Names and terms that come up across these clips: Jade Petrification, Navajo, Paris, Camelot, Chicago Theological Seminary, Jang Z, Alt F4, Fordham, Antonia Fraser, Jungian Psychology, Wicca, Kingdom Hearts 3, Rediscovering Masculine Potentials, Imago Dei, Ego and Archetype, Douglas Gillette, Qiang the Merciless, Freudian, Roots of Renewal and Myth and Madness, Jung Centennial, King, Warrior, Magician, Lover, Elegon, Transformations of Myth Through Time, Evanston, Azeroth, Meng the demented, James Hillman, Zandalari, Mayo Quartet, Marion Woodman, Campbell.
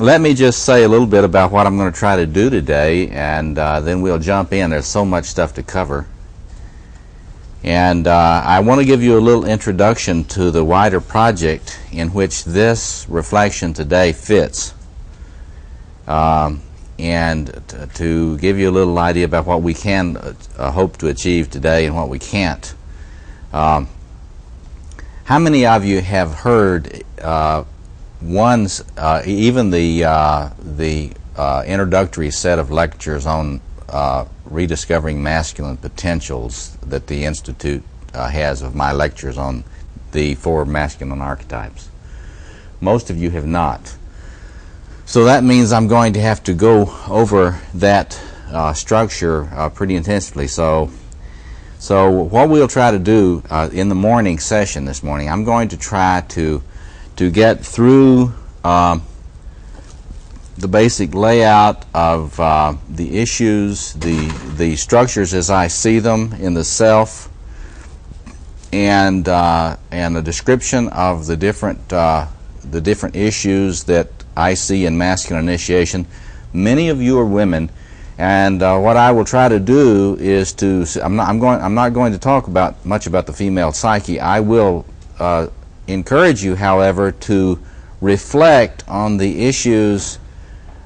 Let me just say a little bit about what I'm going to try to do today, and then we'll jump in. There's so much stuff to cover. And I want to give you a little introduction to the wider project in which this reflection today fits, and to give you a little idea about what we can hope to achieve today and what we can't. How many of you have heard even the introductory set of lectures on Rediscovering Masculine Potentials that the Institute has, of my lectures on the 4 masculine archetypes? Most of you have not. So that means I'm going to have to go over that structure pretty intensively. So what we'll try to do in the morning session this morning, I'm going to try to get through the basic layout of the issues, the structures as I see them in the self, and a description of the different issues that I see in masculine initiation. Many of you are women, and what I will try to do is to I'm not going to talk about much about the female psyche. I will encourage you, however, to reflect on the issues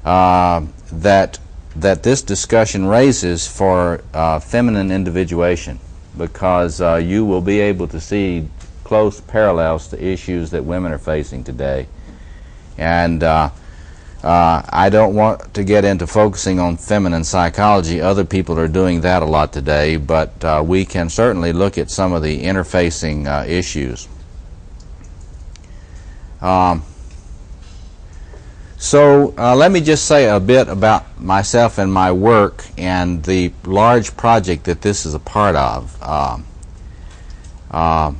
that this discussion raises for feminine individuation, because you will be able to see close parallels to issues that women are facing today. And I don't want to get into focusing on feminine psychology. Other people are doing that a lot today, but we can certainly look at some of the interfacing issues. So let me just say a bit about myself and my work and the large project that this is a part of. I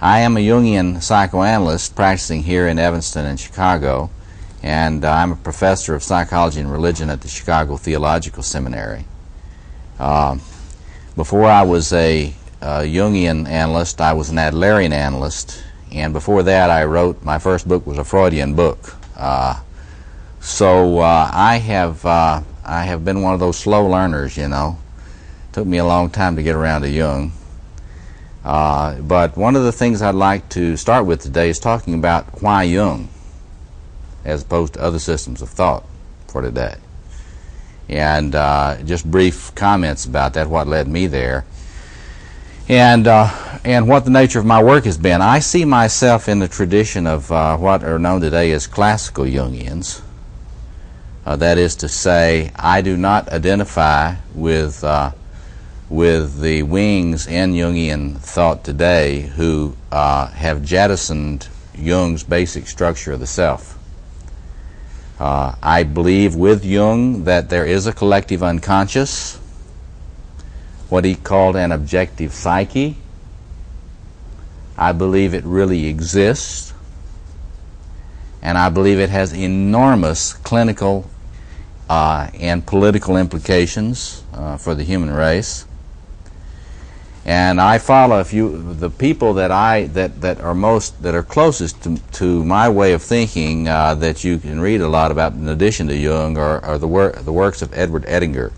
am a Jungian psychoanalyst practicing here in Evanston and Chicago, and I'm a professor of psychology and religion at the Chicago Theological Seminary. Before I was a Jungian analyst, I was an Adlerian analyst, and before that I wrote, my first book was a Freudian book. So I have been one of those slow learners, you know. Took me a long time to get around to Jung. But one of the things I'd like to start with today is talking about why Jung, as opposed to other systems of thought for today. And just brief comments about that, what led me there. And what the nature of my work has been. I see myself in the tradition of what are known today as classical Jungians. That is to say, I do not identify with the wings in Jungian thought today who have jettisoned Jung's basic structure of the self. I believe with Jung that there is a collective unconscious, what he called an objective psyche. I believe it really exists, and I believe it has enormous clinical and political implications for the human race. And I follow the people that are closest to my way of thinking that you can read a lot about in addition to Jung are the works of Edward Edinger.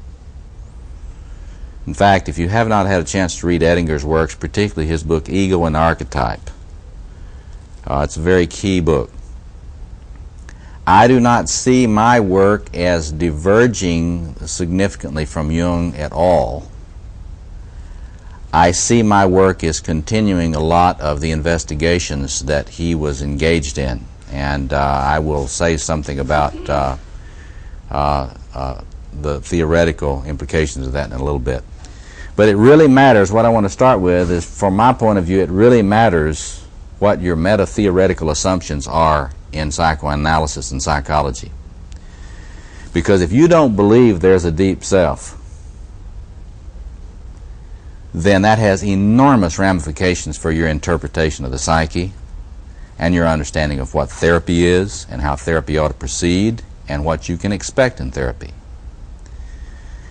In fact, if you have not had a chance to read Edinger's works, particularly his book Ego and Archetype, it's a very key book. I do not see my work as diverging significantly from Jung at all. I see my work as continuing a lot of the investigations that he was engaged in, and I will say something about the theoretical implications of that in a little bit. But it really matters. What I want to start with is, from my point of view, it really matters what your meta-theoretical assumptions are in psychoanalysis and psychology. Because if you don't believe there's a deep self, then that has enormous ramifications for your interpretation of the psyche and your understanding of what therapy is and how therapy ought to proceed and what you can expect in therapy.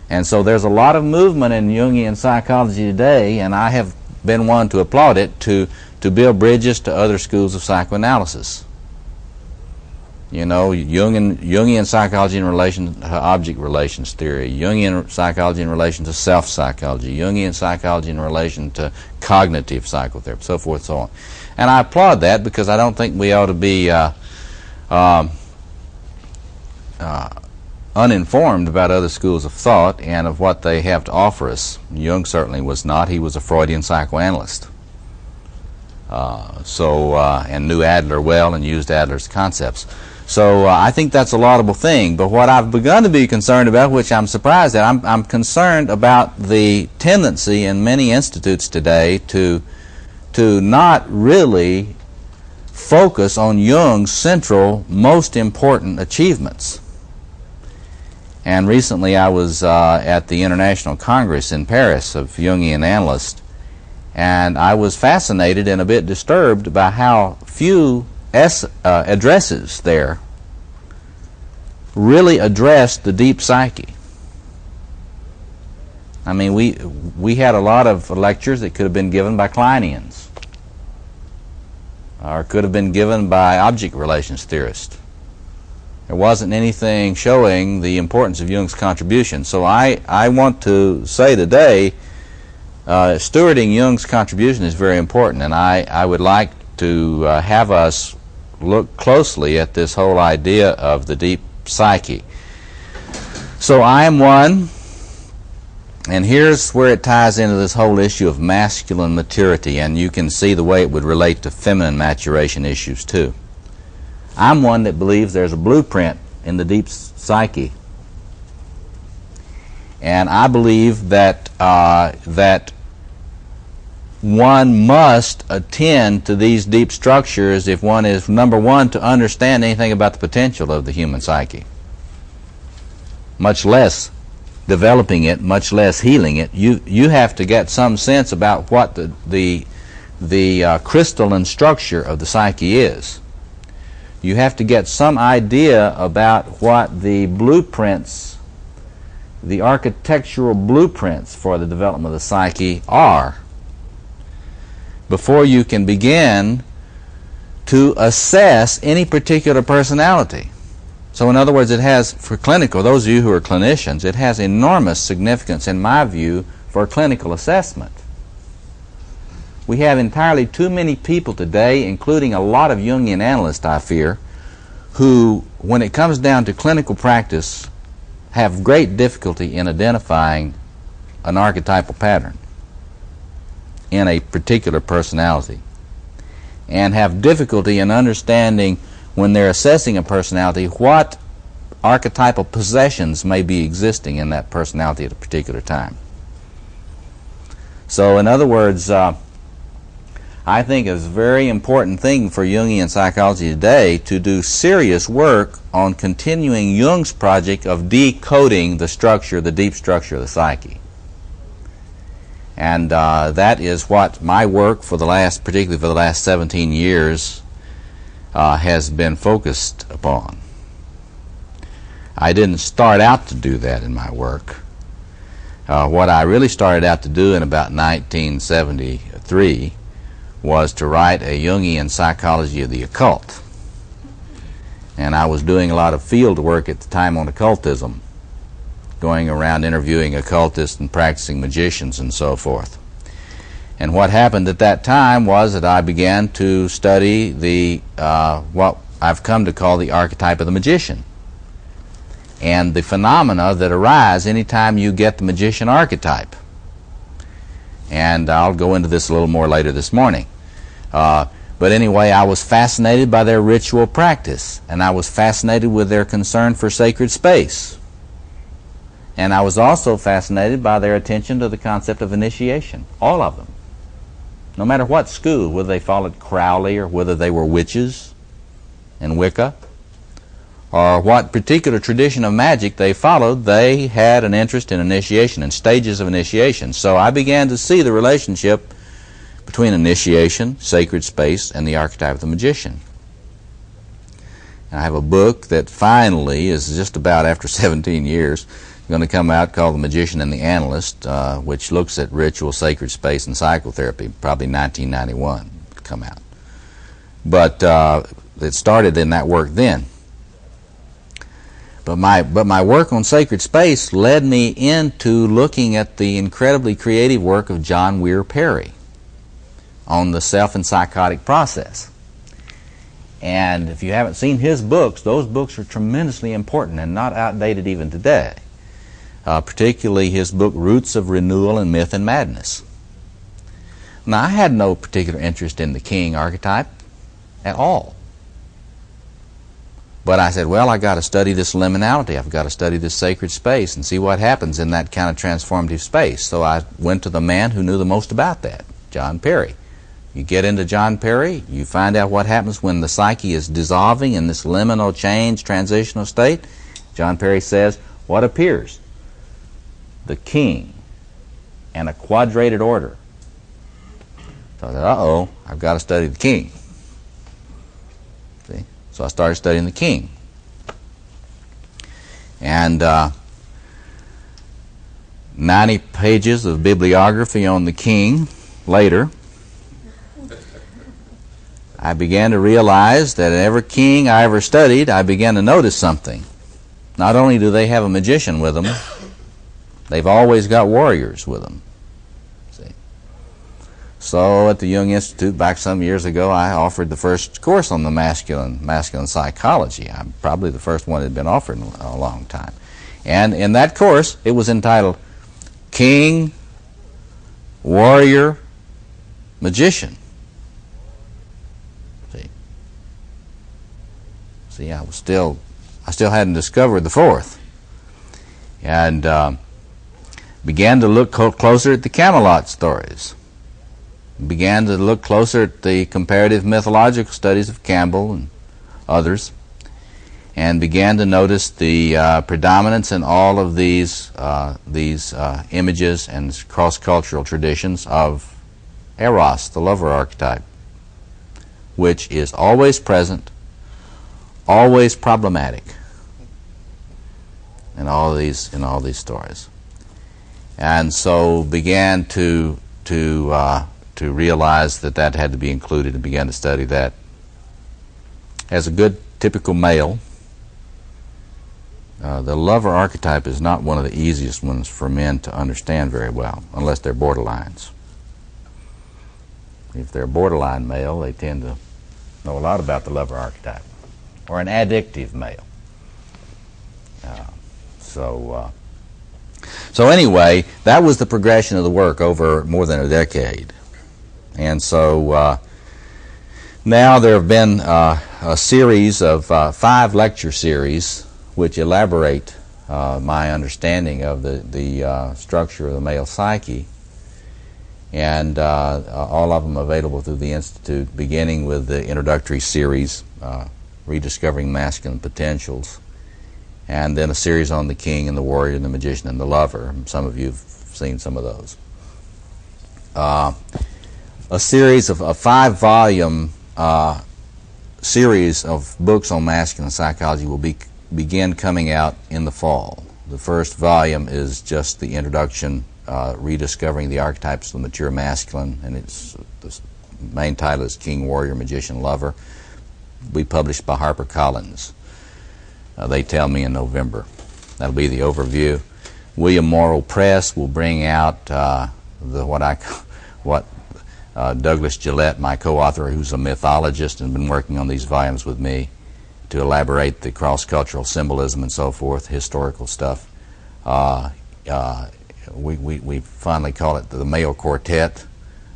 And so there's a lot of movement in Jungian psychology today, and I have been one to applaud it, to build bridges to other schools of psychoanalysis. You know, Jungian psychology in relation to object relations theory, Jungian psychology in relation to self psychology, Jungian psychology in relation to cognitive psychotherapy, so forth and so on. And I applaud that because I don't think we ought to be uninformed about other schools of thought and of what they have to offer us. Jung certainly was not. He was a Freudian psychoanalyst. And knew Adler well and used Adler's concepts. So I think that's a laudable thing. But what I've begun to be concerned about, which I'm surprised at, I'm concerned about the tendency in many institutes today to not really focus on Jung's central, most important achievements. And recently I was at the International Congress in Paris of Jungian analysts, and I was fascinated and a bit disturbed by how few addresses there really addressed the deep psyche. I mean, we had a lot of lectures that could have been given by Kleinians or could have been given by object relations theorists. There wasn't anything showing the importance of Jung's contribution. So I want to say today, stewarding Jung's contribution is very important, and I would like to have us look closely at this whole idea of the deep psyche. So I am one, and here's where it ties into this whole issue of masculine maturity, and you can see the way it would relate to feminine maturation issues too. I'm one that believes there's a blueprint in the deep psyche, and I believe that that one must attend to these deep structures if one is, number one, to understand anything about the potential of the human psyche, much less developing it, much less healing it. You have to get some sense about what the crystalline structure of the psyche is. You have to get some idea about what the blueprints, the architectural blueprints for the development of the psyche are, before you can begin to assess any particular personality. So in other words, it has, for clinical, those of you who are clinicians, it has enormous significance, in my view, for clinical assessment. We have entirely too many people today, including a lot of Jungian analysts, I fear, who, when it comes down to clinical practice, have great difficulty in identifying an archetypal pattern in a particular personality, and have difficulty in understanding, when they're assessing a personality, what archetypal possessions may be existing in that personality at a particular time. So in other words, I think it's a very important thing for Jungian psychology today to do serious work on continuing Jung's project of decoding the structure, the deep structure of the psyche. And that is what my work for the last, particularly for the last 17 years, has been focused upon. I didn't start out to do that in my work. What I really started out to do in about 1973 was to write a Jungian psychology of the occult. And I was doing a lot of field work at the time on occultism, going around interviewing occultists and practicing magicians and so forth. And what happened at that time was that I began to study the what I've come to call the archetype of the magician, and the phenomena that arise anytime you get the magician archetype. And I'll go into this a little more later this morning. But anyway, I was fascinated by their ritual practice, and I was fascinated with their concern for sacred space. And I was also fascinated by their attention to the concept of initiation, all of them. No matter what school, whether they followed Crowley or whether they were witches and Wicca, or what particular tradition of magic they followed, they had an interest in initiation and stages of initiation. So I began to see the relationship between initiation, sacred space, and the archetype of the magician. And I have a book that finally is just about, after 17 years, going to come out, called The Magician and the Analyst, which looks at ritual, sacred space, and psychotherapy. Probably 1991 come out. But it started in that work then. But my work on sacred space led me into looking at the incredibly creative work of John Weir Perry on the self and psychotic process. And if you haven't seen his books, those books are tremendously important and not outdated even today. Particularly his book, Roots of Renewal and Myth and Madness. Now, I had no particular interest in the king archetype at all. But I said, well, I've got to study this liminality. I've got to study this sacred space and see what happens in that kind of transformative space. So I went to the man who knew the most about that, John Perry. You get into John Perry, you find out what happens when the psyche is dissolving in this liminal change, transitional state. John Perry says, what appears? The king and a quadrated order. So I said, uh-oh, I've got to study the king. See? So I started studying the king. And 90 pages of bibliography on the king later, I began to realize that in every king I ever studied, I began to notice something. Not only do they have a magician with them, they've always got warriors with them. See? So at the Jung Institute back some years ago, I offered the first course on the masculine psychology. I'm probably the first one that had been offered in a long time. And in that course, it was entitled King, Warrior, Magician. See, I still hadn't discovered the fourth. And began to look closer at the Camelot stories. Began to look closer at the comparative mythological studies of Campbell and others. And began to notice the predominance in all of these images and cross-cultural traditions of Eros, the lover archetype, which is always present, always problematic in all these stories, and so began to realize that that had to be included, and began to study that. As a good typical male, the lover archetype is not one of the easiest ones for men to understand very well, unless they're borderlines. If they're a borderline male, they tend to know a lot about the lover archetype. Or an addictive male. So anyway, that was the progression of the work over more than a decade. And so now there have been a series of 5 lecture series which elaborate my understanding of the structure of the male psyche, and all of them available through the Institute, beginning with the introductory series, Rediscovering Masculine Potentials, and then a series on the king and the warrior and the magician and the lover. Some of you have seen some of those. A series of a 5-volume series of books on masculine psychology will begin coming out in the fall. The first volume is just the introduction, Rediscovering the Archetypes of the Mature Masculine, and it's the main title is King, Warrior, Magician, Lover. Be published by Harper Collins. They tell me in November. That'll be the overview. William Morrow Press will bring out Douglas Gillette, my co-author, who's a mythologist and been working on these volumes with me to elaborate the cross-cultural symbolism and so forth, historical stuff. We finally call it the Mayo Quartet.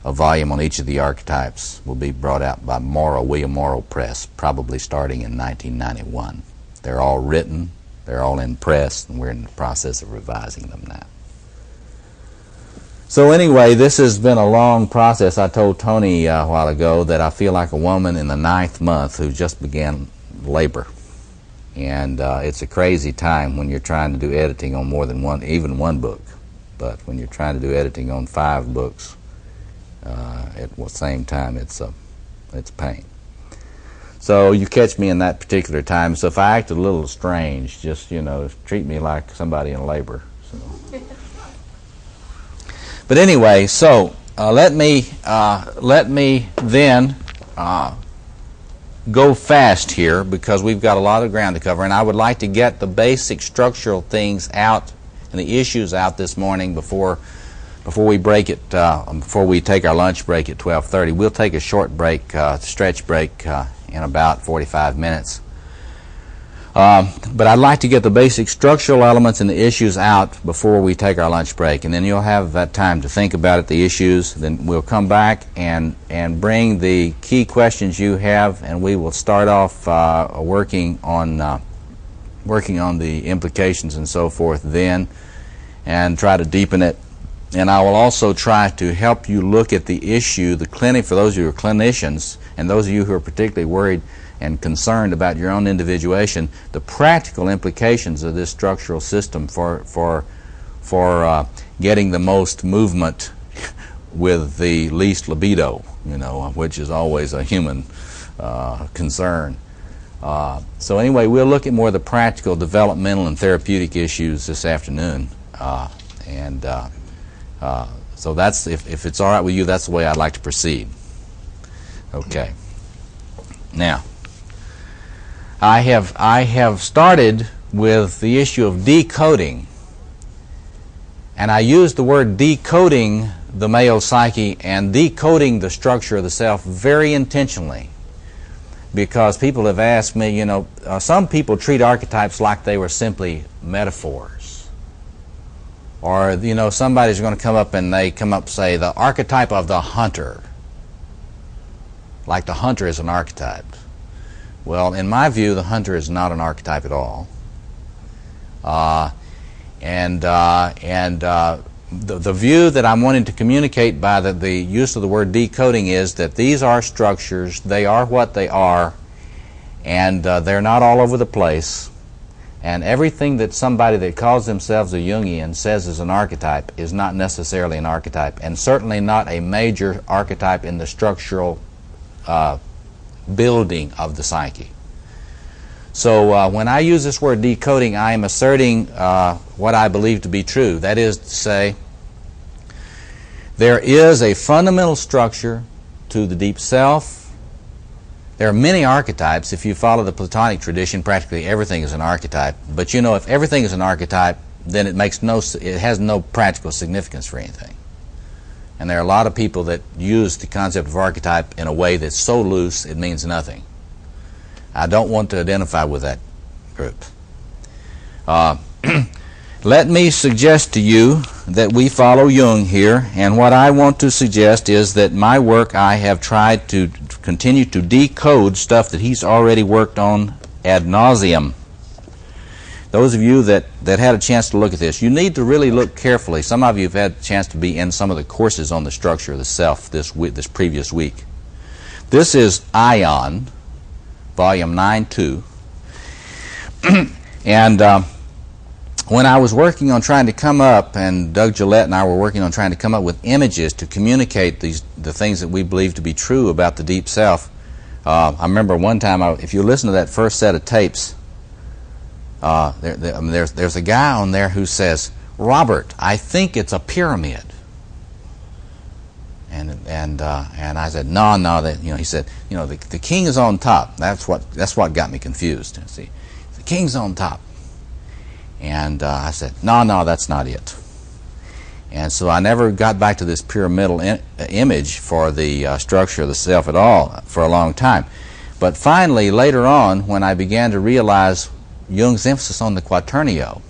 A volume on each of the archetypes will be brought out by William Morrow Press, probably starting in 1991. They're all written, they're all in press, and we're in the process of revising them now. So anyway, this has been a long process. I told Tony a while ago that I feel like a woman in the 9th month who just began labor. And it's a crazy time when you're trying to do editing on more than one, even one book. But when you're trying to do editing on 5 books, at the same time, it's pain. So you catch me in that particular time. So if I act a little strange, just, you know, treat me like somebody in labor. So. But anyway, so let me then go fast here because we've got a lot of ground to cover, and I would like to get the basic structural things out and the issues out this morning before we break it, before we take our lunch break at 12:30. We'll take a short break, stretch break in about 45 minutes. But I'd like to get the basic structural elements and the issues out before we take our lunch break, and then you'll have that time to think about it, the issues. Then we'll come back and bring the key questions you have, and we will start off working on the implications and so forth then, and try to deepen it. And I will also try to help you look at the issue, the clinic, for those of you who are clinicians and those of you who are particularly worried and concerned about your own individuation, the practical implications of this structural system for getting the most movement with the least libido, you know, which is always a human concern. So anyway, we'll look at more of the practical, developmental, and therapeutic issues this afternoon, so that's, if it's all right with you, that's the way I'd like to proceed. Okay. Now, I have started with the issue of decoding, and I used the word decoding the Mayo psyche and decoding the structure of the self very intentionally, because people have asked me, you know, some people treat archetypes like they were simply metaphors, or, you know, somebody's going to come up and they come up, say, the archetype of the hunter, like the hunter is an archetype. Well, in my view, the hunter is not an archetype at all. The view that I'm wanting to communicate by the use of the word decoding is that these are structures, they are what they are, and they're not all over the place. And everything that somebody that calls themselves a Jungian says is an archetype is not necessarily an archetype, and certainly not a major archetype in the structural building of the psyche. So when I use this word decoding, I am asserting what I believe to be true. That is to say, there is a fundamental structure to the deep self. There are many archetypes. If you follow the Platonic tradition, practically everything is an archetype. But you know, if everything is an archetype, then it has no practical significance for anything. And there are a lot of people that use the concept of archetype in a way that's so loose it means nothing. I don't want to identify with that group. Let me suggest to you that we follow Jung here, and what I want to suggest is that my work, I have tried to continue to decode stuff that he's already worked on ad nauseum. Those of you that had a chance to look at this, you need to really look carefully. Some of you have had a chance to be in some of the courses on the structure of the self this previous week. This is Ion, volume 9.2. And when I was working on trying to come up, and Doug Gillette and I were working on trying to come up with images to communicate the things that we believe to be true about the deep self, I remember one time, if you listen to that first set of tapes, there's a guy on there who says, "Robert, I think it's a pyramid." And I said, "No, that, you know." He said, "You know, the king is on top." That's what got me confused. See, the king's on top. And I said, "No, that's not it." And so I never got back to this pyramidal image for the structure of the self at all for a long time. But finally, later on, when I began to realize Jung's emphasis on the quaternio,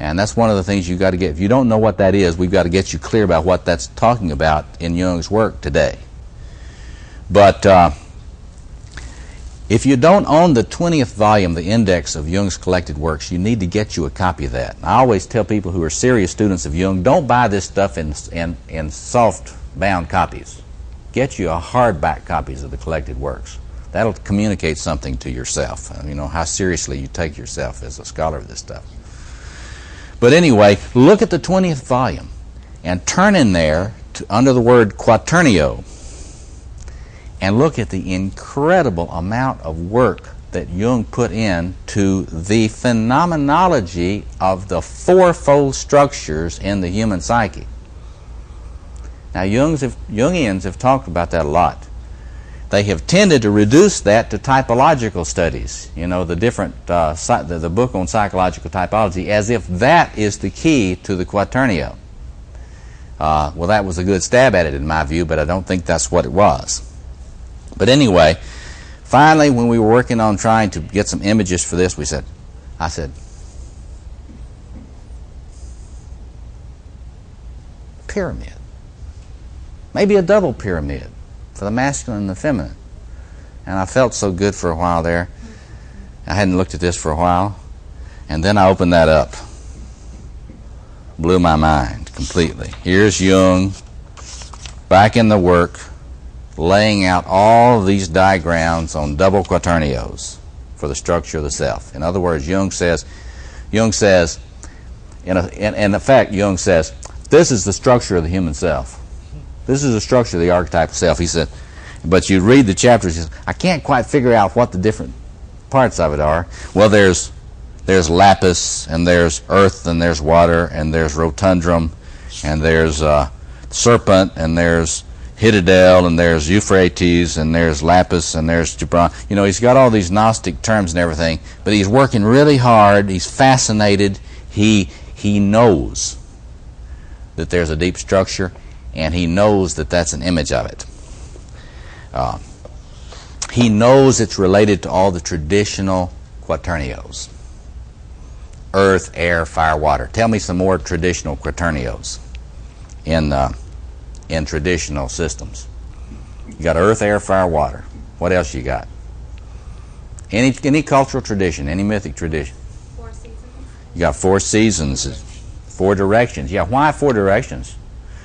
and that's one of the things you've got to get. If you don't know what that is, we've got to get you clear about what that's talking about in Jung's work today. But if you don't own the 20th volume, the index of Jung's collected works, you need to get you a copy of that. I always tell people who are serious students of Jung, don't buy this stuff in soft-bound copies. Get you a hardback copies of the collected works. That'll communicate something to yourself, you know, how seriously you take yourself as a scholar of this stuff. But anyway, look at the 20th volume and turn in there under the word quaternio and look at the incredible amount of work that Jung put in to the phenomenology of the fourfold structures in the human psyche. Now, Jungians have talked about that a lot. They have tended to reduce that to typological studies, you know, the different, the book on psychological typology, as if that is the key to the Quaternio. Well, that was a good stab at it in my view, but I don't think that's what it was. But anyway, finally, when we were working on trying to get some images for this, I said, pyramid. Maybe a double pyramid for the masculine and the feminine. And I felt so good for a while there. I hadn't looked at this for a while. And then I opened that up. Blew my mind completely. Here's Jung back in the work, laying out all these diagrams on double quaternios for the structure of the self. In other words, Jung says, this is the structure of the human self. This is the structure of the archetypal self. He said, but you read the chapters, he says, I can't quite figure out what the different parts of it are. Well, there's lapis, and there's earth, and there's water, and there's rotundum, and there's serpent, and there's Hittadel, and there's Euphrates, and there's lapis, and there's Gibran. You know, he's got all these Gnostic terms and everything, but he's working really hard. He's fascinated. He knows that there's a deep structure, and he knows that that's an image of it. He knows it's related to all the traditional quaternios. Earth, air, fire, water. Tell me some more traditional quaternios in traditional systems. You got earth, air, fire, water. What else you got? Any cultural tradition, any mythic tradition. 4 seasons. You got 4 seasons, 4 directions. Yeah, why 4 directions?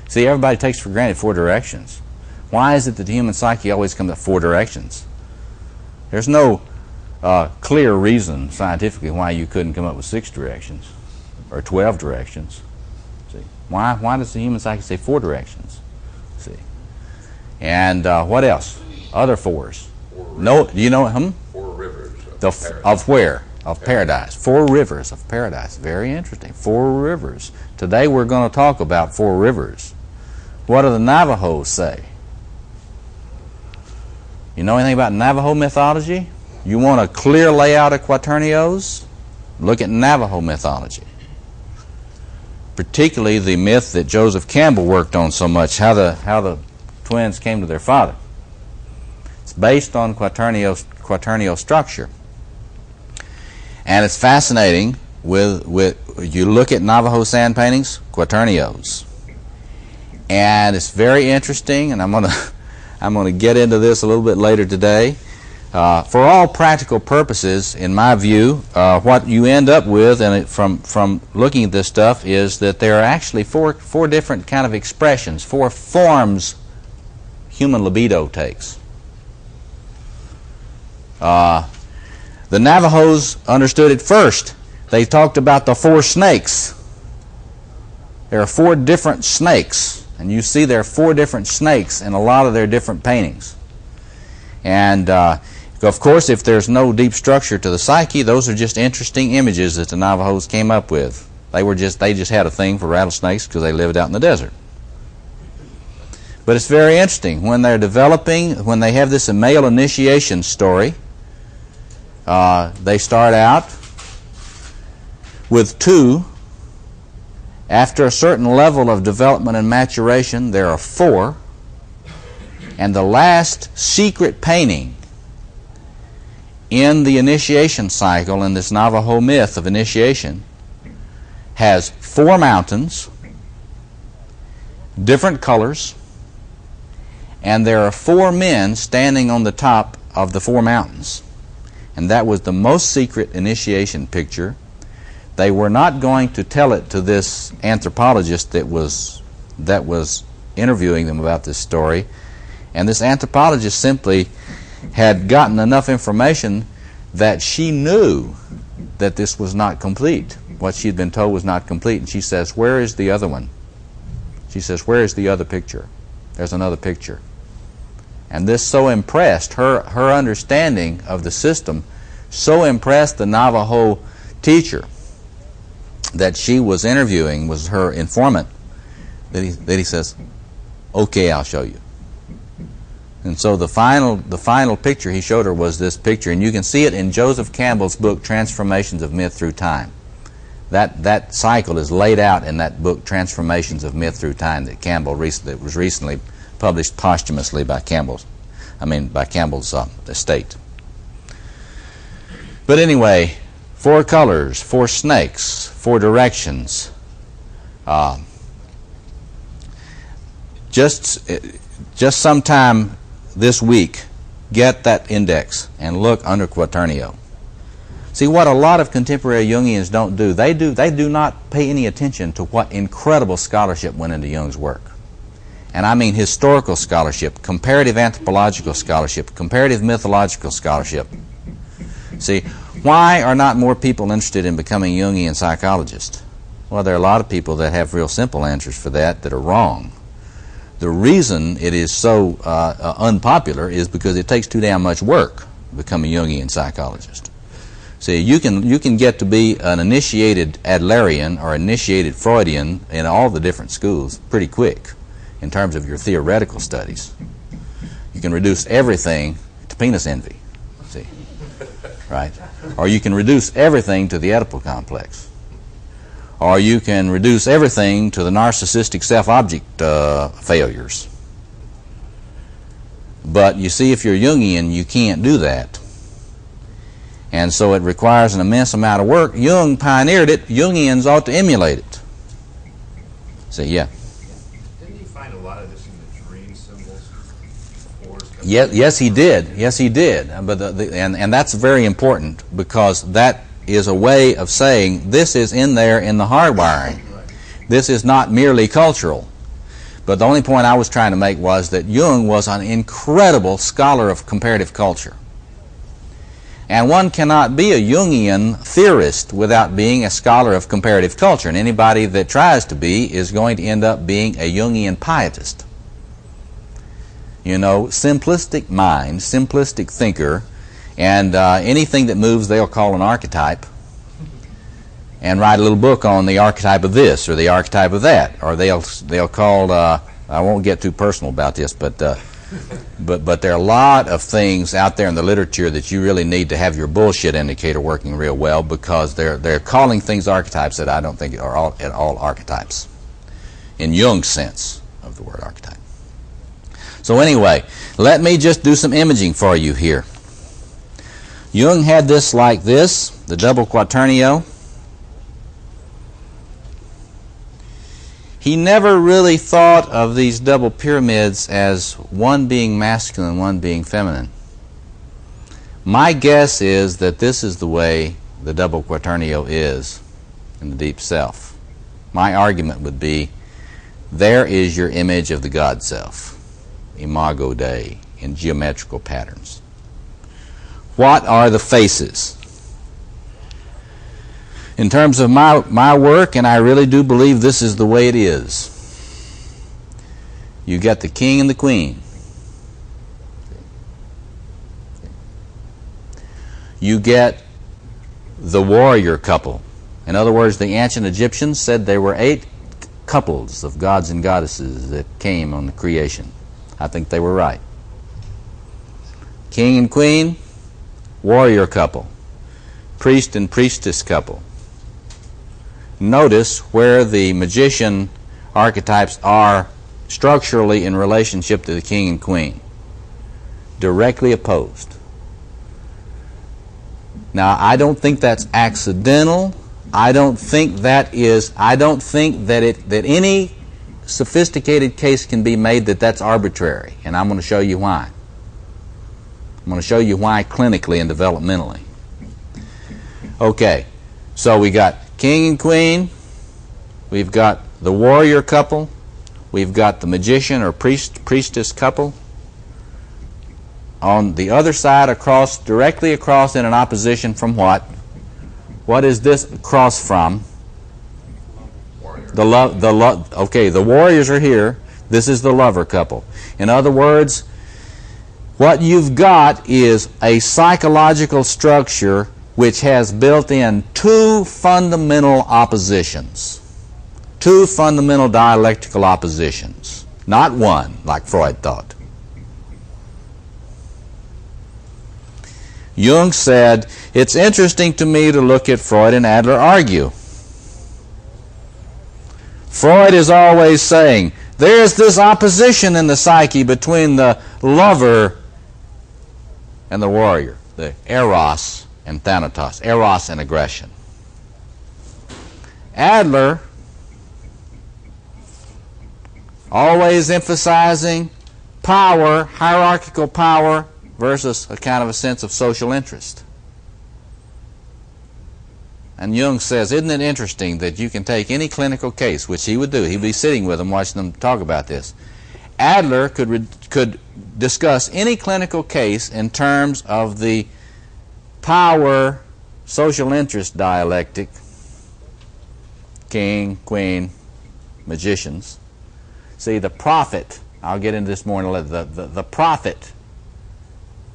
See, everybody takes for granted 4 directions. Why is it that the human psyche always comes up 4 directions? There's no clear reason scientifically why you couldn't come up with 6 directions or 12 directions. See, why does the human psyche say 4 directions? See, and what else? Other 4s. 4 rivers. No, you know him. 4 rivers of where? Of paradise. 4 rivers of paradise. Very interesting. 4 rivers. Today we're going to talk about 4 rivers. What do the Navajos say? You know anything about Navajo mythology? You want a clear layout of quaternios? Look at Navajo mythology. Particularly the myth that Joseph Campbell worked on so much, how the twins came to their father. It's based on quaternio structure. And it's fascinating with you look at Navajo sand paintings, quaternios. And it's very interesting, and I'm gonna get into this a little bit later today. For all practical purposes, in my view, what you end up with from looking at this stuff is that there are actually four different kind of expressions, 4 forms human libido takes. The Navajos understood it first. They talked about the 4 snakes. There are 4 different snakes, and you see there are 4 different snakes in a lot of their different paintings. And of course, if there's no deep structure to the psyche, those are just interesting images that the Navajos came up with. They just had a thing for rattlesnakes because they lived out in the desert. But it's very interesting when they're developing, when they have this male initiation story. They start out with 2. After a certain level of development and maturation, there are 4. And the last secret painting in the initiation cycle, in this Navajo myth of initiation, has 4 mountains, different colors, and there are 4 men standing on the top of the 4 mountains. And that was the most secret initiation picture. They were not going to tell it to this anthropologist that was interviewing them about this story. And this anthropologist simply had gotten enough information that she knew that this was not complete. What she had been told was not complete. And she says, where is the other one? She says, where is the other picture? There's another picture. And this so impressed, her understanding of the system, so impressed the Navajo teacher that she was interviewing, was her informant, that he says, okay, I'll show you. And so the final picture he showed her was this picture, and you can see it in Joseph Campbell's book Transformations of Myth Through Time. That cycle is laid out in that book Transformations of Myth Through Time that Campbell was recently published posthumously by Campbell's estate. But anyway, 4 colors, 4 snakes, 4 directions. Just sometime this week, get that index and look under Quaternio. See, what a lot of contemporary Jungians don't do, they do not pay any attention to what incredible scholarship went into Jung's work. And I mean historical scholarship, comparative anthropological scholarship, comparative mythological scholarship. See, why are not more people interested in becoming Jungian psychologists? Well, there are a lot of people that have real simple answers for that that are wrong. The reason it is so unpopular is because it takes too damn much work to become a Jungian psychologist. See, you can get to be an initiated Adlerian or initiated Freudian in all the different schools pretty quick in terms of your theoretical studies. You can reduce everything to penis envy, see, right? Or you can reduce everything to the Oedipal complex. Or you can reduce everything to the narcissistic self-object failures. But you see, if you're Jungian, you can't do that. And so it requires an immense amount of work. Jung pioneered it. Jungians ought to emulate it. So, yeah. Didn't he find a lot of this in the dream symbols? Yes, he did. Yes, he did. But and that's very important, because that is a way of saying this is in there in the hardwiring. This is not merely cultural. But the only point I was trying to make was that Jung was an incredible scholar of comparative culture. And one cannot be a Jungian theorist without being a scholar of comparative culture. And anybody that tries to be is going to end up being a Jungian pietist. You know, simplistic mind, simplistic thinker, and anything that moves they'll call an archetype and write a little book on the archetype of this or the archetype of that. Or they'll call, I won't get too personal about this, but there are a lot of things out there in the literature that you really need to have your bullshit indicator working real well, because they're calling things archetypes that I don't think are at all archetypes in Jung's sense of the word archetype. So anyway, let me just do some imaging for you here. Jung had this like this, the double quaternio. He never really thought of these double pyramids as one being masculine, one being feminine. My guess is that this is the way the double quaternio is in the deep self. My argument would be, there is your image of the God self, Imago Dei, in geometrical patterns. What are the faces? In terms of my work, and I really do believe this is the way it is, you got the king and the queen. You get the warrior couple. In other words, the ancient Egyptians said there were 8 couples of gods and goddesses that came on the creation. I think they were right. King and queen, warrior couple, priest and priestess couple. Notice where the magician archetypes are structurally in relationship to the king and queen. Directly opposed. Now, I don't think that's accidental. I don't think that any sophisticated case can be made that that's arbitrary, and I'm going to show you why. I'm going to show you why clinically and developmentally. Okay, so we got king and queen, we've got the warrior couple, we've got the magician or priestess couple. On the other side, across, directly across in an opposition from what? What is this across from? The warriors are here. This is the lover couple. In other words, what you've got is a psychological structure which has built in 2 fundamental oppositions, 2 fundamental dialectical oppositions, not one like Freud thought. Jung said, "It's interesting to me to look at Freud and Adler argue. Freud is always saying, there's this opposition in the psyche between the lover and the warrior, the eros and thanatos, eros and aggression. Adler always emphasizing power, hierarchical power, versus a kind of a sense of social interest." And Jung says, isn't it interesting that you can take any clinical case, which he would do, he'd be sitting with them watching them talk about this. Adler could discuss any clinical case in terms of the power, social interest dialectic, king, queen, magicians. See, the prophet, I'll get into this more in a little, the prophet,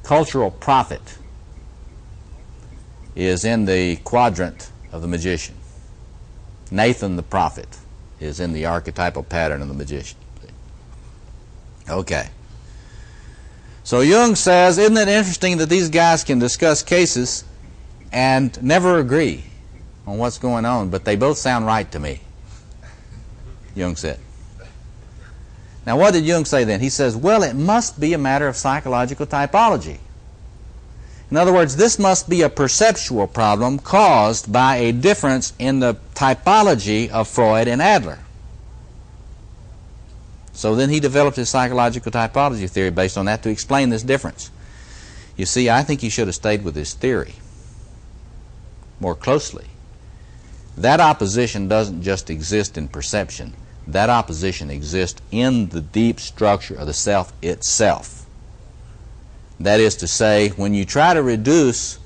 cultural prophet, is in the quadrant of the magician. Nathan the prophet is in the archetypal pattern of the magician. Okay. So Jung says, isn't it interesting that these guys can discuss cases and never agree on what's going on, but they both sound right to me, Jung said. Now what did Jung say then? He says, well, it must be a matter of psychological typology. In other words, this must be a perceptual problem caused by a difference in the typology of Freud and Adler. So then he developed his psychological typology theory based on that to explain this difference. You see, I think he should have stayed with his theory more closely. That opposition doesn't just exist in perception. That opposition exists in the deep structure of the self itself. That is to say, when you try to reduce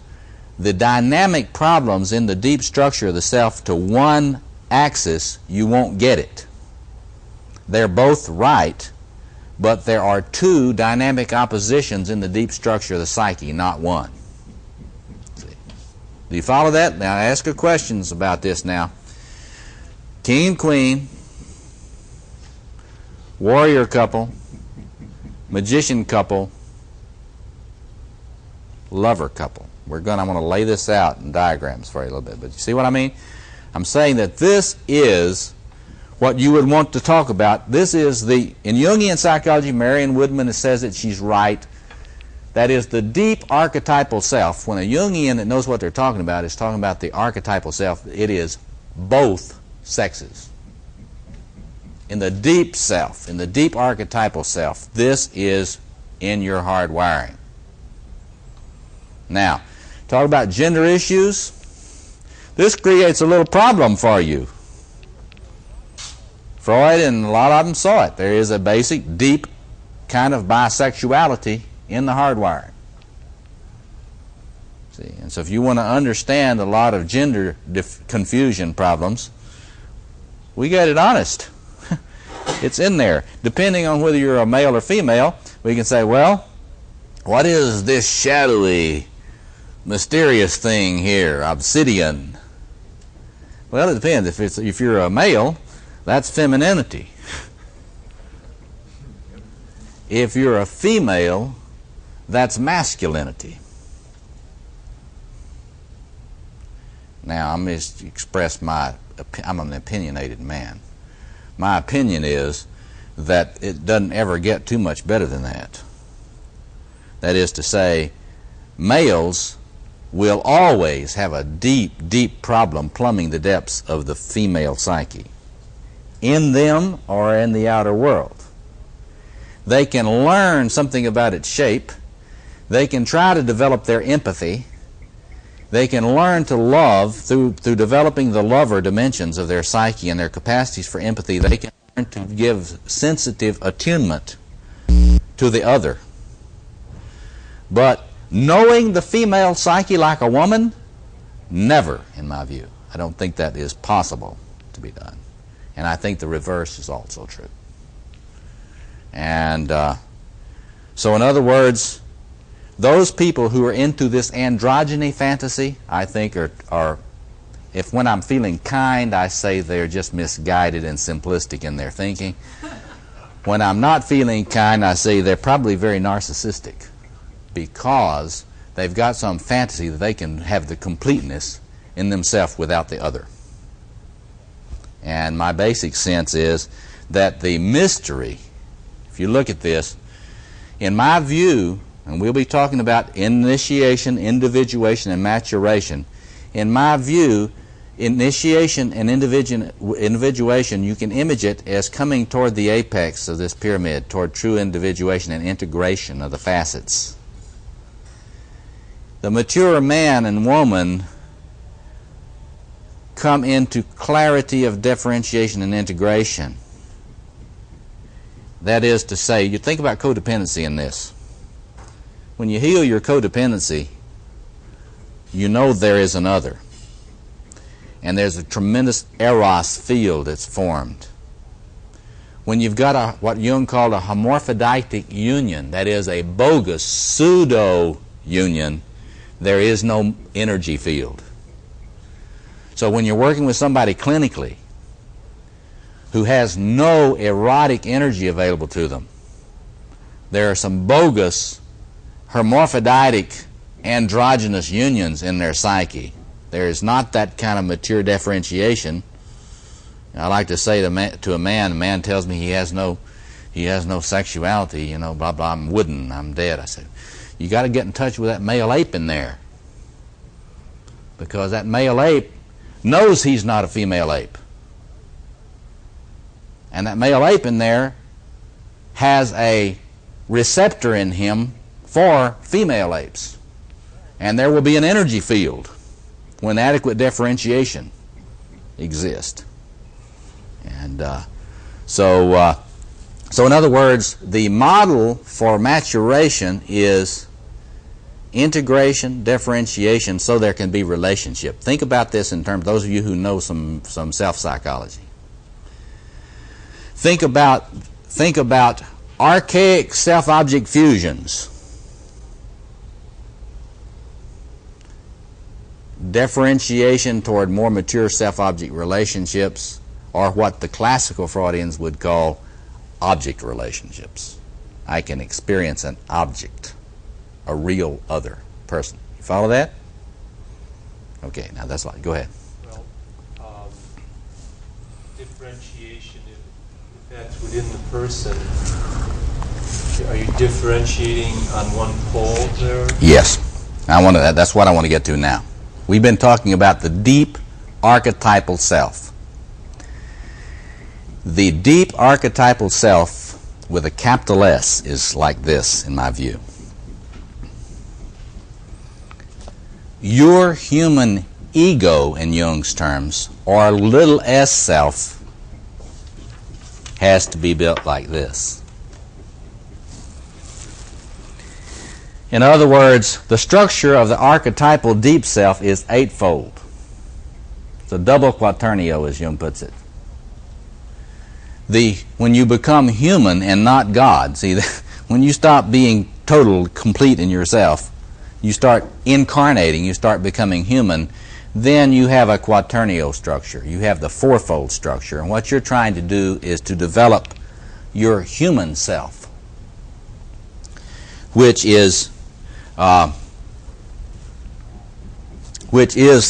the dynamic problems in the deep structure of the self to one axis, you won't get it. They're both right, but there are two dynamic oppositions in the deep structure of the psyche, not one. Do you follow that? Now I ask you questions about this now. King and queen, warrior couple, magician couple, lover couple. I'm going to lay this out in diagrams for you a little bit, but you see what I mean? I'm saying that this is what you would want to talk about. This is the, in Jungian psychology, Marion Woodman says that she's right. That is the deep archetypal self. When a Jungian that knows what they're talking about is talking about the archetypal self, it is both sexes. In the deep self, in the deep archetypal self, this is in your hard wiring. Now, talk about gender issues. This creates a little problem for you. Freud and a lot of them saw it. There is a basic, deep kind of bisexuality in the hardwiring. See, and so if you want to understand a lot of gender confusion problems, we got it honest. It's in there. Depending on whether you're a male or female, we can say, well, what is this shadowy mysterious thing here, obsidian? Well, it depends. If you're a male, that's femininity. If you're a female, that's masculinity. Now, I'm just express my. I'm an opinionated man. My opinion is that it doesn't ever get too much better than that. That is to say, males will always have a deep, deep problem plumbing the depths of the female psyche, in them or in the outer world. They can learn something about its shape. They can try to develop their empathy. They can learn to love through developing the lover dimensions of their psyche and their capacities for empathy. They can learn to give sensitive attunement to the other. But knowing the female psyche like a woman, never, in my view. I don't think that is possible to be done. And I think the reverse is also true. And so in other words, those people who are into this androgyny fantasy, I think are, if when I'm feeling kind, I say they're just misguided and simplistic in their thinking. When I'm not feeling kind, I say they're probably very narcissistic, because They've got some fantasy that they can have the completeness in themselves without the other. And my basic sense is that the mystery, if you look at this, in my view, and we'll be talking about initiation, individuation, and maturation. In my view, initiation and individuation, you can image it as coming toward the apex of this pyramid, toward true individuation and integration of the facets. The mature man and woman come into clarity of differentiation and integration. That is to say, you think about codependency in this. When you heal your codependency, you know there is another. And there's a tremendous eros field that's formed. When you've got a, what Jung called a hermaphroditic union, that is a bogus pseudo-union, there is no energy field. So when you're working with somebody clinically who has no erotic energy available to them, there are some bogus hermaphroditic androgynous unions in their psyche. There is not that kind of mature differentiation. I like to say to a man tells me he has no sexuality, you know, blah, blah, I'm wooden, I'm dead. I said, you got to get in touch with that male ape in there, because that male ape knows he's not a female ape. And that male ape in there has a receptor in him for female apes. And there will be an energy field when adequate differentiation exists. And so in other words, the model for maturation is integration, differentiation, so there can be relationship. Think about this in terms, those of you who know some self-psychology. Think about archaic self-object fusions. Differentiation toward more mature self-object relationships, or what the classical Freudians would call object relationships. I can experience an object, a real other person. You follow that? Okay, now that's fine. Go ahead. Well, differentiation, if that's within the person, are you differentiating on one pole there? Yes. That's what I want to get to now. We've been talking about the deep archetypal self. The deep archetypal self with a capital S is like this, in my view. Your human ego, in Jung's terms, or little s self, has to be built like this. In other words, the structure of the archetypal deep self is eightfold. It's a double quaternio, as Jung puts it. When you become human and not God, see, when you stop being total, complete in yourself, you start incarnating, you start becoming human, then you have a quaternio structure. You have the fourfold structure. And what you're trying to do is to develop your human self, which is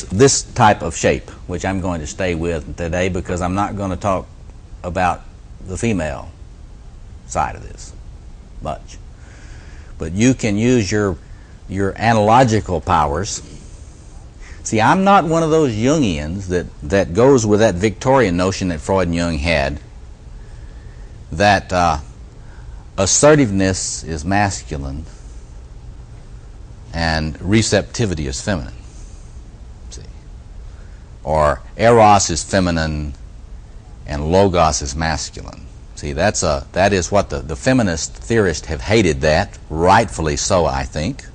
this type of shape, which I'm going to stay with today, because I'm not going to talk about the female side of this much. But you can use your analogical powers. See, I'm not one of those Jungians that goes with that Victorian notion that Freud and Jung had, that assertiveness is masculine and receptivity is feminine. See? Or eros is feminine and logos is masculine. See, that is what the feminist theorists have hated, that, rightfully so, I think.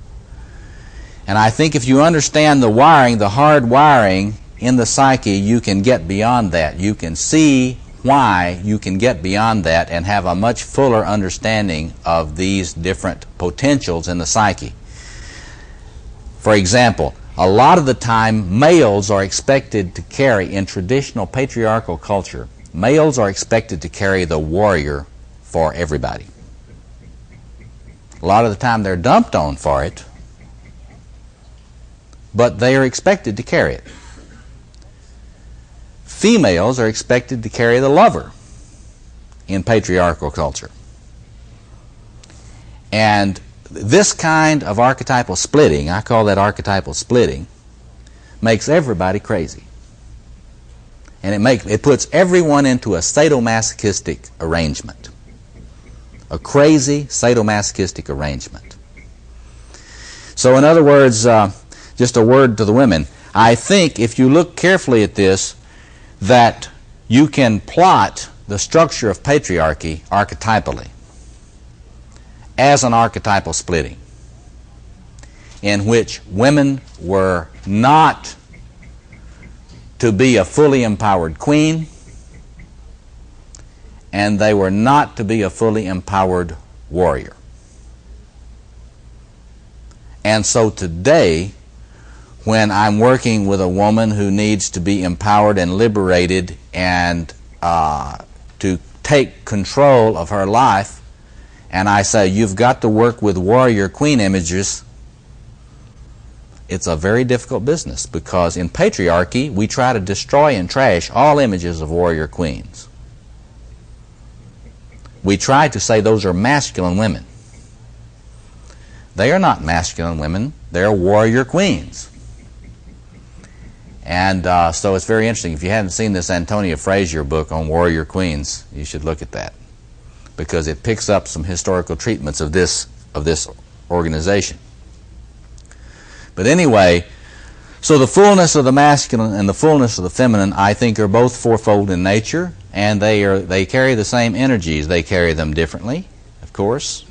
And I think if you understand the wiring, the hard wiring in the psyche, you can get beyond that. You can see why you can get beyond that and have a much fuller understanding of these different potentials in the psyche. For example, a lot of the time males are expected to carry, in traditional patriarchal culture, males are expected to carry the warrior for everybody. A lot of the time they're dumped on for it, but they are expected to carry it. Females are expected to carry the lover in patriarchal culture. And this kind of archetypal splitting, I call that archetypal splitting, makes everybody crazy. And it puts everyone into a sadomasochistic arrangement. A crazy sadomasochistic arrangement. So in other words, just a word to the women, I think if you look carefully at this, that you can plot the structure of patriarchy archetypally as an archetypal splitting in which women were not to be a fully empowered queen and they were not to be a fully empowered warrior. And so today, when I'm working with a woman who needs to be empowered and liberated and to take control of her life, and I say, you've got to work with warrior queen images, it's a very difficult business because in patriarchy, we try to destroy and trash all images of warrior queens. We try to say those are masculine women. They are not masculine women, they are warrior queens. And so it's very interesting. If you haven't seen this Antonia Fraser book on warrior queens, you should look at that because it picks up some historical treatments of this organization. But anyway, so the fullness of the masculine and the fullness of the feminine, I think, are both fourfold in nature, and they carry the same energies. They carry them differently, of course.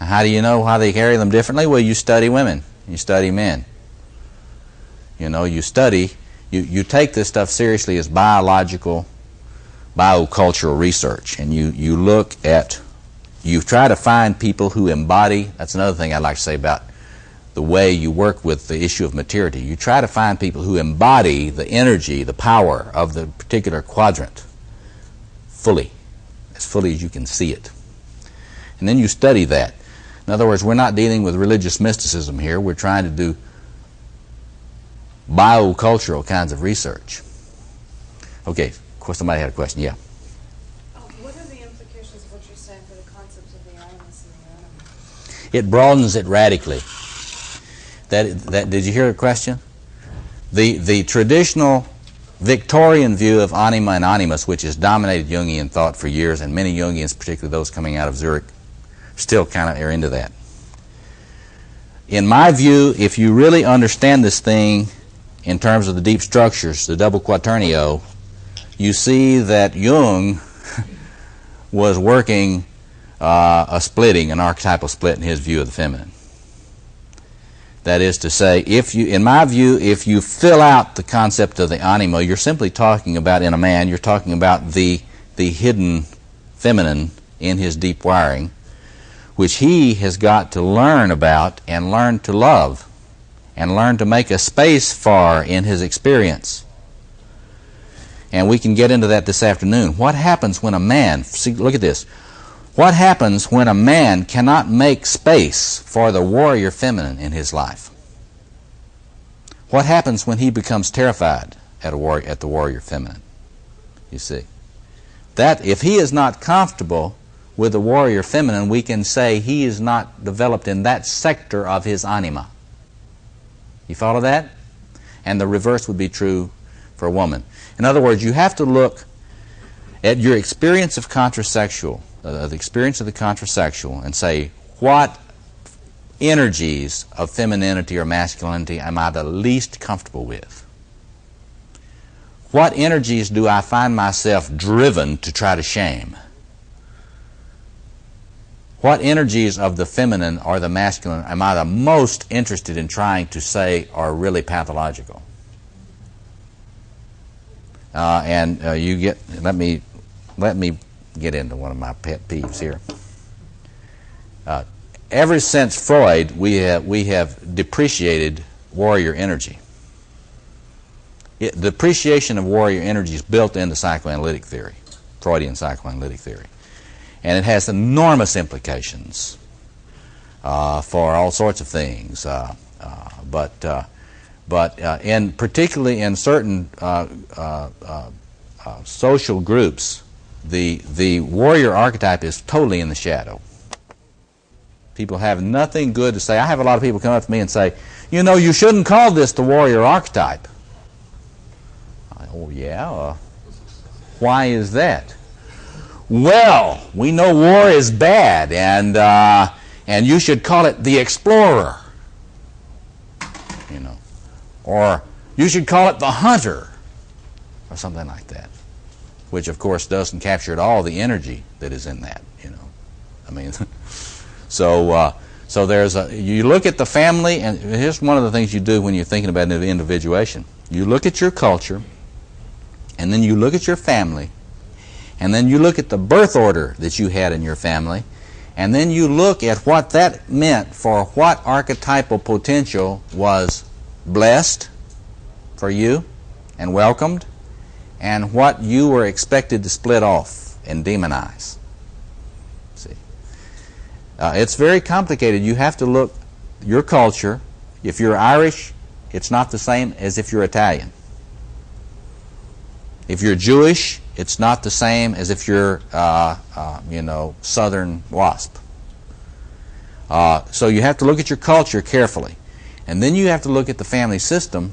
How do you know how they carry them differently? Well, you study women, you study men. You know, you study, you take this stuff seriously as biological, biocultural research, and you look at, you try to find people who embody, that's another thing I'd like to say about the way you work with the issue of maturity. You try to find people who embody the energy, the power of the particular quadrant fully, as fully as you can see it. And then you study that. In other words, we're not dealing with religious mysticism here, we're trying to do biocultural kinds of research. Okay, of course, somebody had a question. Yeah. What are the implications of what you're saying for the concepts of the Ionist and the animal? It broadens it radically. That did you hear the question? The traditional Victorian view of anima and animus, which has dominated Jungian thought for years, and many Jungians, particularly those coming out of Zurich, still kind of are into that. In my view, if you really understand this thing in terms of the deep structures, the double quaternio, you see that Jung was working a splitting, an archetypal split in his view of the feminine. That is to say, if you, in my view, if you fill out the concept of the anima, you're simply talking about, in a man, you're talking about the hidden feminine in his deep wiring, which he has got to learn about and learn to love and learn to make a space for in his experience. And we can get into that this afternoon. What happens when a man, see, look at this, what happens when a man cannot make space for the warrior feminine in his life? What happens when he becomes terrified at the warrior feminine? You see, that if he is not comfortable with the warrior feminine, we can say he is not developed in that sector of his anima. You follow that? And the reverse would be true for a woman. In other words, you have to look at your experience of contrasexual, the experience of the contrasexual, and say, what energies of femininity or masculinity am I the least comfortable with? What energies do I find myself driven to try to shame? What energies of the feminine or the masculine am I the most interested in trying to say are really pathological? You get, let me get into one of my pet peeves here. Ever since Freud, we have depreciated warrior energy. The depreciation of warrior energy is built into psychoanalytic theory, Freudian psychoanalytic theory. And it has enormous implications for all sorts of things. But particularly in certain social groups, the warrior archetype is totally in the shadow. People have nothing good to say. I have a lot of people come up to me and say, you know, you shouldn't call this the warrior archetype. Oh, yeah? Why is that? Well, we know war is bad, and you should call it the explorer, you know, or you should call it the hunter, or something like that, which, of course, doesn't capture at all the energy that is in that, you know. I mean, so there's a, you look at the family, and here's one of the things you do when you're thinking about individuation. You look at your culture, and then you look at your family, and then you look at the birth order that you had in your family, and then you look at what that meant for what archetypal potential was blessed for you and welcomed, and what you were expected to split off and demonize. See, it's very complicated. You have to look your culture. If you're Irish, it's not the same as if you're Italian. If you're Jewish, it's not the same as if you're, you know, Southern WASP. So you have to look at your culture carefully, and then you have to look at the family system.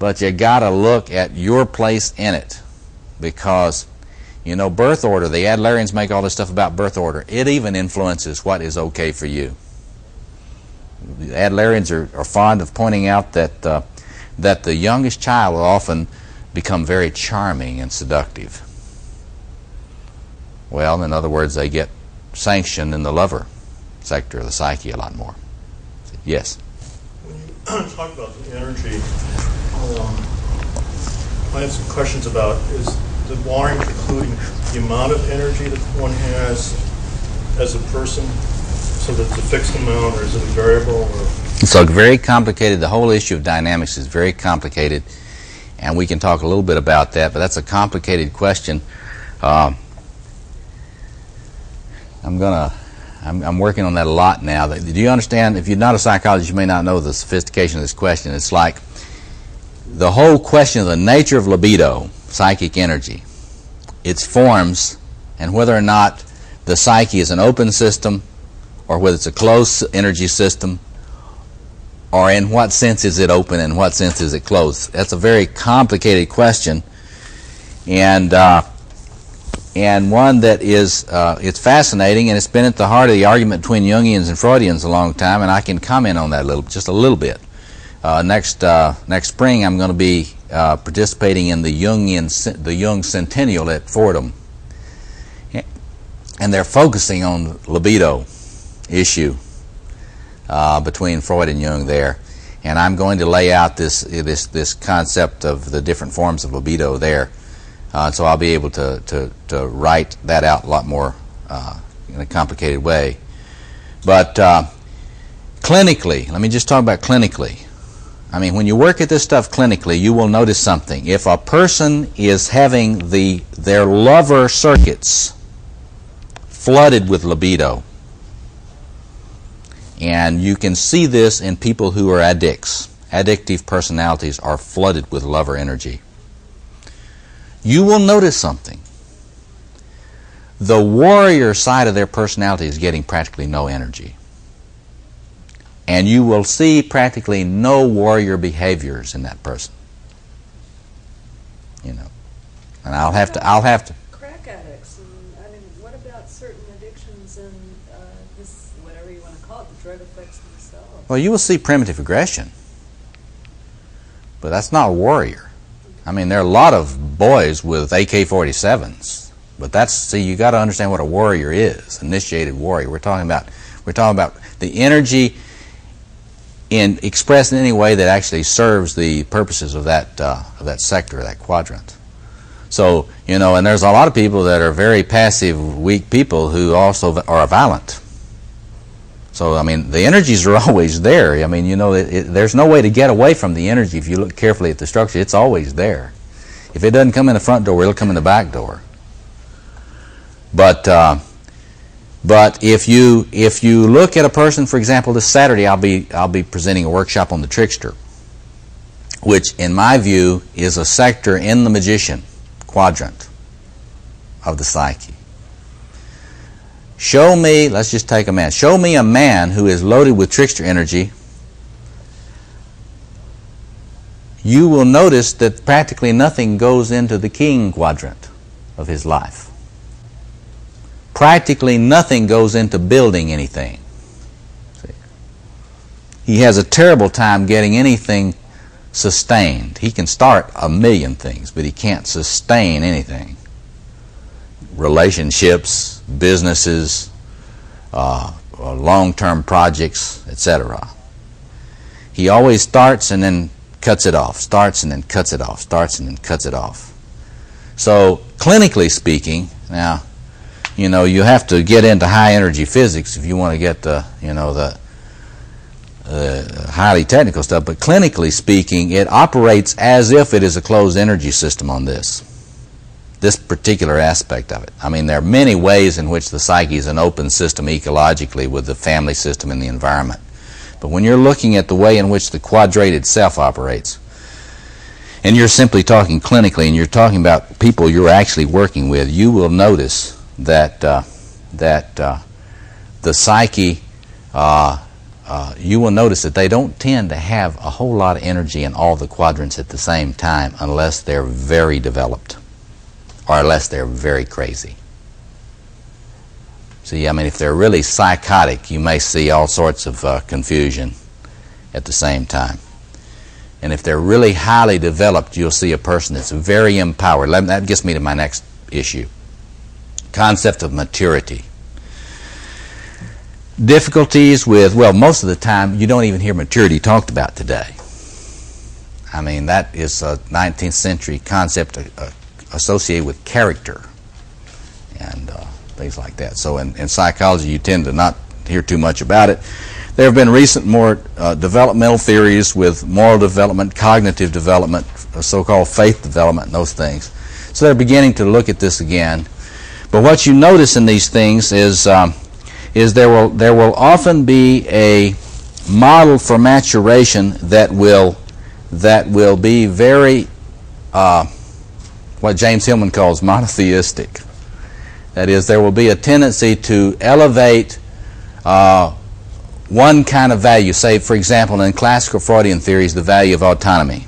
But you gotta look at your place in it, because, you know, birth order. The Adlerians make all this stuff about birth order. It even influences what is okay for you. The Adlerians are fond of pointing out that that the youngest child will often become very charming and seductive. Well, in other words, they get sanctioned in the lover sector of the psyche a lot more. Yes? When you talk about the energy, I have some questions about, is the warring including the amount of energy that one has as a person, so that it's a fixed amount, or is it a variable? Or? So very complicated. The whole issue of dynamics is very complicated, and we can talk a little bit about that, but that's a complicated question. I'm working on that a lot now. Do you understand? If you're not a psychologist, you may not know the sophistication of this question. It's like the whole question of the nature of libido, psychic energy, its forms, and whether or not the psyche is an open system or whether it's a closed energy system, or in what sense is it open and what sense is it closed. That's a very complicated question, and one that is it's fascinating, and it's been at the heart of the argument between Jungians and Freudians a long time, and I can comment on that just a little bit. Next spring, I'm going to be participating in the Jung Centennial at Fordham, and they're focusing on the libido issue between Freud and Jung there, and I'm going to lay out this concept of the different forms of libido there, so I'll be able to write that out a lot more in a complicated way. But clinically, let me just talk about clinically. I mean, when you work at this stuff clinically, you will notice something. If a person is having their lover circuits flooded with libido, and you can see this in people who are addicts. Addictive personalities are flooded with lover energy. You will notice something. The warrior side of their personality is getting practically no energy. And you will see practically no warrior behaviors in that person, you know. And I'll have to. Crack addicts, and I mean, what about certain addictions and this, whatever you want to call it, the drug effects themselves? Well, you will see primitive aggression, but that's not a warrior. I mean, there are a lot of boys with AK-47s, but that's, see, you got to understand what a warrior is, initiated warrior. We're talking about the energy. And expressed in any way that actually serves the purposes of that sector, that quadrant. So, you know, and there's a lot of people that are very passive, weak people who also are violent. So, I mean, the energies are always there. I mean, you know, there's no way to get away from the energy if you look carefully at the structure. It's always there. If it doesn't come in the front door, it'll come in the back door. But if you look at a person, for example, this Saturday I'll be presenting a workshop on the trickster, which in my view is a sector in the Magician quadrant of the psyche. Show me, let's just take a man, show me a man who is loaded with trickster energy. You will notice that practically nothing goes into the King quadrant of his life. Practically nothing goes into building anything. See? He has a terrible time getting anything sustained. He can start a million things, but he can't sustain anything. Relationships, businesses, long-term projects, etc. He always starts and then cuts it off, starts and then cuts it off, starts and then cuts it off. So clinically speaking, now, you know, you have to get into high energy physics if you want to get the, you know, the highly technical stuff, but clinically speaking, it operates as if it is a closed energy system on this particular aspect of it. I mean, there are many ways in which the psyche is an open system ecologically with the family system and the environment. But when you're looking at the way in which the quadrate itself operates, and you're simply talking clinically and you're talking about people you're actually working with, you will notice that the psyche, you will notice that they don't tend to have a whole lot of energy in all the quadrants at the same time unless they're very developed or unless they're very crazy. See, I mean, if they're really psychotic, you may see all sorts of confusion at the same time. And if they're really highly developed, you'll see a person that's very empowered. That gets me to my next issue. Concept of maturity. Difficulties with, well, most of the time you don't even hear maturity talked about today. I mean, that is a 19th century concept associated with character and things like that. So in psychology you tend to not hear too much about it. There have been recent more developmental theories with moral development, cognitive development, so-called faith development and those things. So they're beginning to look at this again. But what you notice in these things is there will often be a model for maturation that will be very what James Hillman calls monotheistic. That is, there will be a tendency to elevate one kind of value. Say, for example, in classical Freudian theories, the value of autonomy.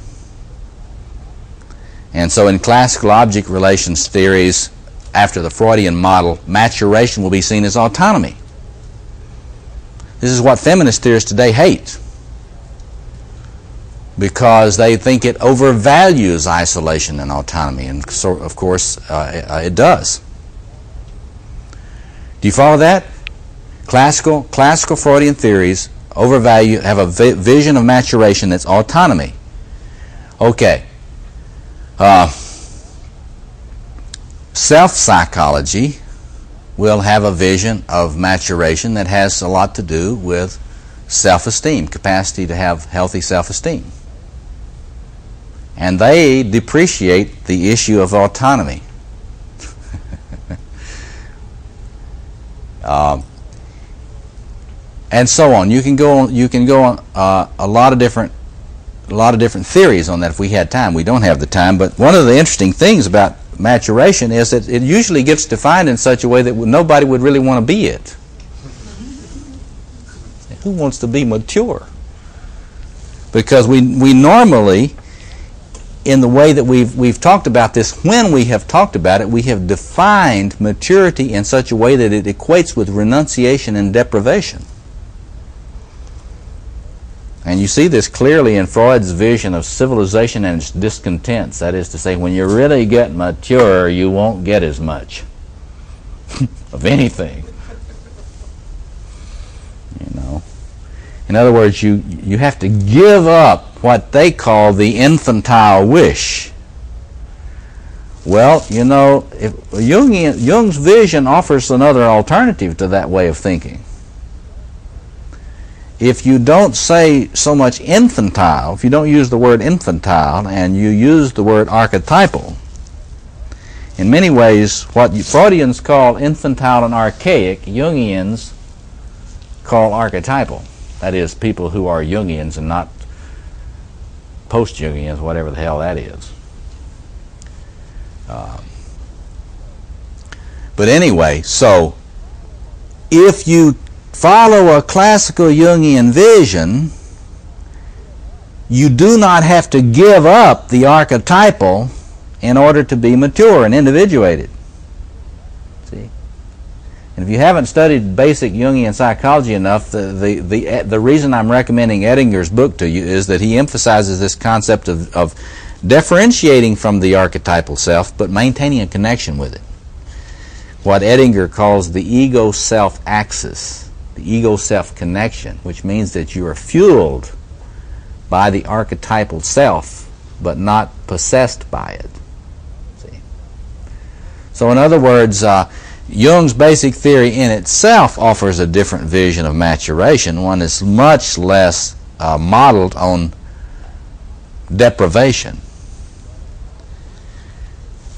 And so in classical object relations theories, after the Freudian model, maturation will be seen as autonomy. This is what feminist theorists today hate, because they think it overvalues isolation and autonomy, and so, of course, it does. Do you follow that? Classical Freudian theories overvalue, have a vision of maturation that's autonomy. Okay. Self-psychology will have a vision of maturation that has a lot to do with self-esteem, capacity to have healthy self-esteem. And they depreciate the issue of autonomy. And so on. You can go on. You can go on a lot of different theories on that. If we had time, we don't have the time. But one of the interesting things about maturation is that it usually gets defined in such a way that nobody would really want to be it. Who wants to be mature? Because we normally, in the way that we've talked about this, when we have talked about it, we have defined maturity in such a way that it equates with renunciation and deprivation. And you see this clearly in Freud's vision of civilization and its discontents. That is to say, when you really get mature, you won't get as much of anything. You know. In other words, you have to give up what they call the infantile wish. Well, you know, if Jung's vision offers another alternative to that way of thinking. If you don't say so much infantile, if you don't use the word infantile and you use the word archetypal, in many ways what Freudians call infantile and archaic, Jungians call archetypal. That is, people who are Jungians and not post-Jungians, whatever the hell that is. But anyway, so if you follow a classical Jungian vision, you do not have to give up the archetypal in order to be mature and individuated. See? And if you haven't studied basic Jungian psychology enough, the reason I'm recommending Edinger's book to you is that he emphasizes this concept of differentiating from the archetypal self, but maintaining a connection with it. What Edinger calls the ego-self axis, the ego-self connection, which means that you are fueled by the archetypal self, but not possessed by it. See? So in other words, Jung's basic theory in itself offers a different vision of maturation, one that's much less modeled on deprivation.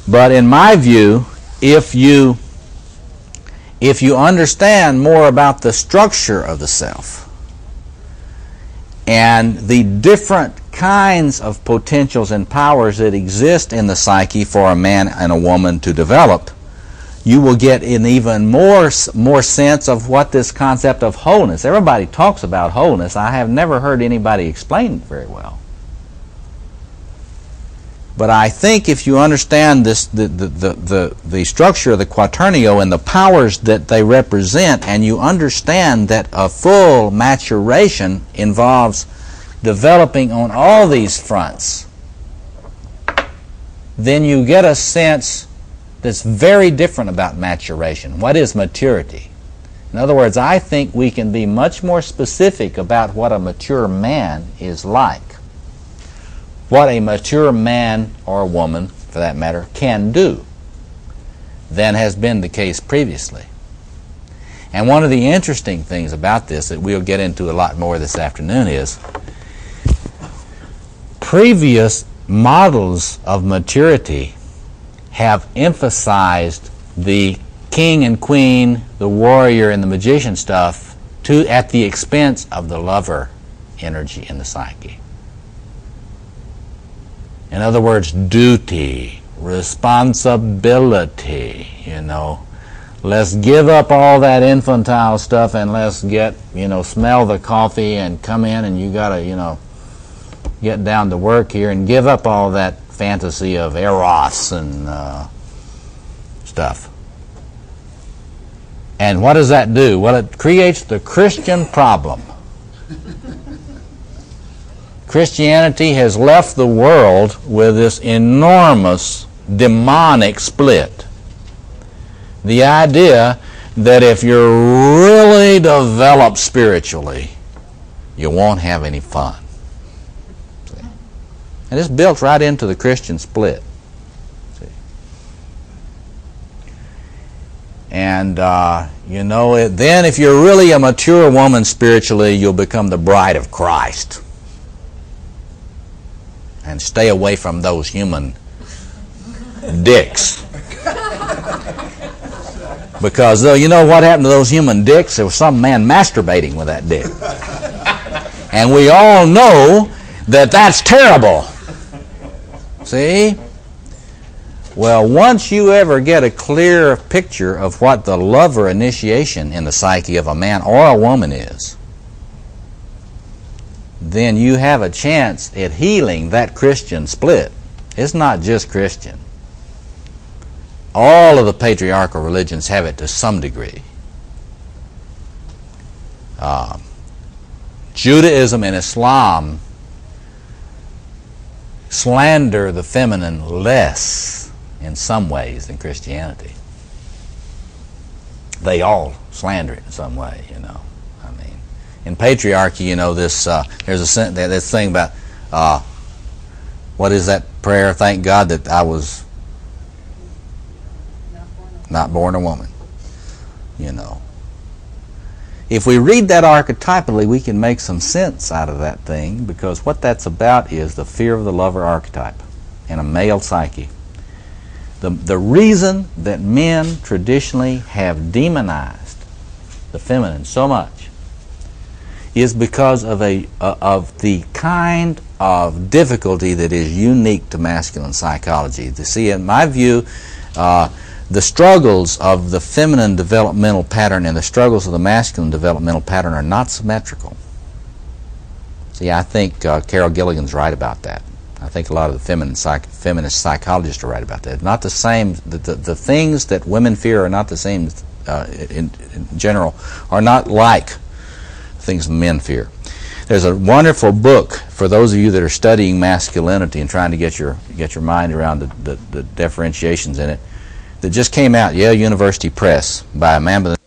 But in my view, if you understand more about the structure of the self, and the different kinds of potentials and powers that exist in the psyche for a man and a woman to develop, you will get an even more sense of what this concept of wholeness. Everybody talks about wholeness. I have never heard anybody explain it very well. But I think if you understand this, the structure of the quaternio and the powers that they represent, and you understand that a full maturation involves developing on all these fronts, then you get a sense that's very different about maturation. What is maturity? In other words, I think we can be much more specific about what a mature man is like. What a mature man or woman, for that matter, can do than has been the case previously. And one of the interesting things about this that we'll get into a lot more this afternoon is previous models of maturity have emphasized the king and queen, the warrior and the magician stuff at the expense of the lover energy in the psyche. In other words, duty, responsibility, you know. Let's give up all that infantile stuff and let's get, you know, smell the coffee and come in and you gotta, you know, get down to work here and give up all that fantasy of eros and stuff. And what does that do? Well, it creates the Christian problem. Christianity has left the world with this enormous demonic split. The idea that if you're really developed spiritually, you won't have any fun. See? And it's built right into the Christian split. See? And, you know, then if you're really a mature woman spiritually, you'll become the bride of Christ. And stay away from those human dicks. Because you know what happened to those human dicks? There was some man masturbating with that dick. And we all know that that's terrible. See? Well, once you ever get a clear picture of what the lover initiation in the psyche of a man or a woman is, then you have a chance at healing that Christian split. It's not just Christian. All of the patriarchal religions have it to some degree. Judaism and Islam slander the feminine less in some ways than Christianity. They all slander it in some way, you know. In patriarchy, you know, this there's this thing about what is that prayer? Thank God that I was not born a woman. You know, if we read that archetypally, we can make some sense out of that thing, because what that's about is the fear of the lover archetype in a male psyche. The reason that men traditionally have demonized the feminine so much is because of the kind of difficulty that is unique to masculine psychology. You see, in my view, the struggles of the feminine developmental pattern and the struggles of the masculine developmental pattern are not symmetrical. See, I think Carol Gilligan's right about that. I think a lot of the feminist psychologists are right about that. Not the same. The things that women fear are not the same in general, are not like things men fear. There's a wonderful book for those of you that are studying masculinity and trying to get your mind around the differentiations in it, that just came out, Yale University Press, by a man by the